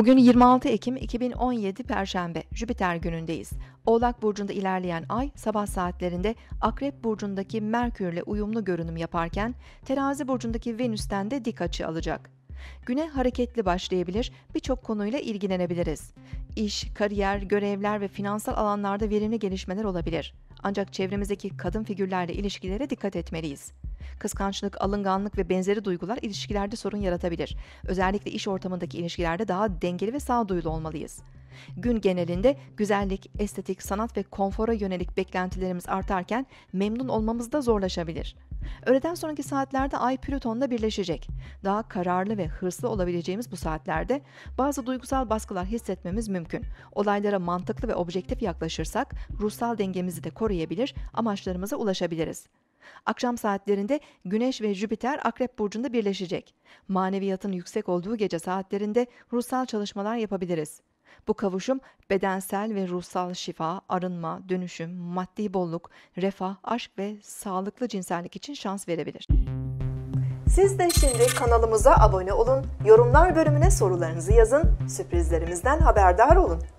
Bugün 26 Ekim 2017 Perşembe, Jüpiter günündeyiz. Oğlak burcunda ilerleyen ay sabah saatlerinde Akrep burcundaki Merkür'le uyumlu görünüm yaparken Terazi burcundaki Venüs'ten de dik açı alacak. Güne hareketli başlayabilir, birçok konuyla ilgilenebiliriz. İş, kariyer, görevler ve finansal alanlarda verimli gelişmeler olabilir. Ancak çevremizdeki kadın figürlerle ilişkilere dikkat etmeliyiz. Kıskançlık, alınganlık ve benzeri duygular ilişkilerde sorun yaratabilir. Özellikle iş ortamındaki ilişkilerde daha dengeli ve sağduyulu olmalıyız. Gün genelinde güzellik, estetik, sanat ve konfora yönelik beklentilerimiz artarken memnun olmamız da zorlaşabilir. Öğleden sonraki saatlerde Ay Plüton'la birleşecek. Daha kararlı ve hırslı olabileceğimiz bu saatlerde bazı duygusal baskılar hissetmemiz mümkün. Olaylara mantıklı ve objektif yaklaşırsak ruhsal dengemizi de koruyabilir, amaçlarımıza ulaşabiliriz. Akşam saatlerinde Güneş ve Jüpiter Akrep burcunda birleşecek. Maneviyatın yüksek olduğu gece saatlerinde ruhsal çalışmalar yapabiliriz. Bu kavuşum bedensel ve ruhsal şifa, arınma, dönüşüm, maddi bolluk, refah, aşk ve sağlıklı cinsellik için şans verebilir. Siz de şimdi kanalımıza abone olun, yorumlar bölümüne sorularınızı yazın, sürprizlerimizden haberdar olun.